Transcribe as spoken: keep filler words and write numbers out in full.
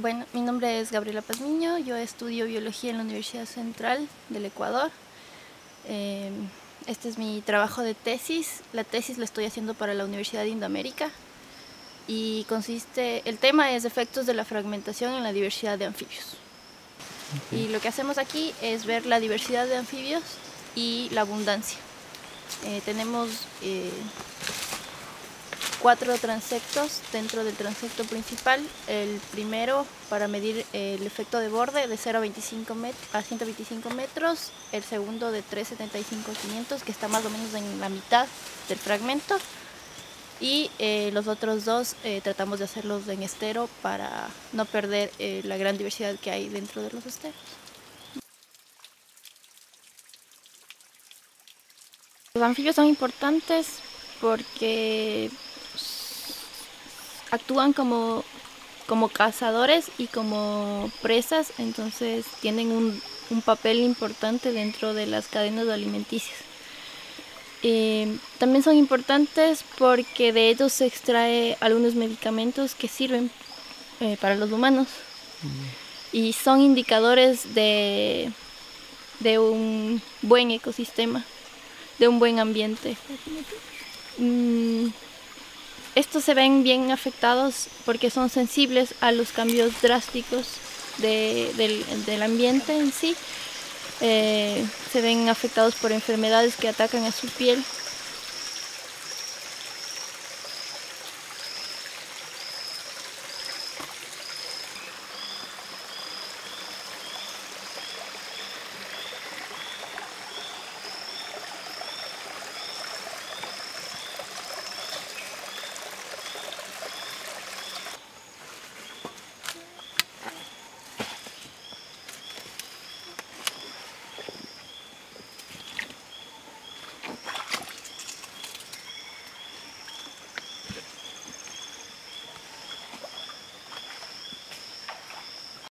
Bueno, mi nombre es Gabriela Pazmiño, yo estudio biología en la Universidad Central del Ecuador. Eh, este es mi trabajo de tesis. La tesis la estoy haciendo para la Universidad de Indoamérica y consiste, el tema es efectos de la fragmentación en la diversidad de anfibios. Okay. Y lo que hacemos aquí es ver la diversidad de anfibios y la abundancia. Eh, tenemos eh, cuatro transectos dentro del transecto principal. El primero para medir el efecto de borde de cero a ciento veinticinco metros, el segundo de trescientos setenta y cinco a quinientos, que está más o menos en la mitad del fragmento, y eh, los otros dos eh, tratamos de hacerlos en estero para no perder eh, la gran diversidad que hay dentro de los esteros. Los anfibios son importantes porque actúan como, como cazadores y como presas, entonces tienen un, un papel importante dentro de las cadenas alimenticias. Eh, también son importantes porque de ellos se extrae algunos medicamentos que sirven eh, para los humanos. Mm. Y son indicadores de, de un buen ecosistema, de un buen ambiente. Mm. Estos se ven bien afectados porque son sensibles a los cambios drásticos de, del, del ambiente en sí. Eh, se ven afectados por enfermedades que atacan a su piel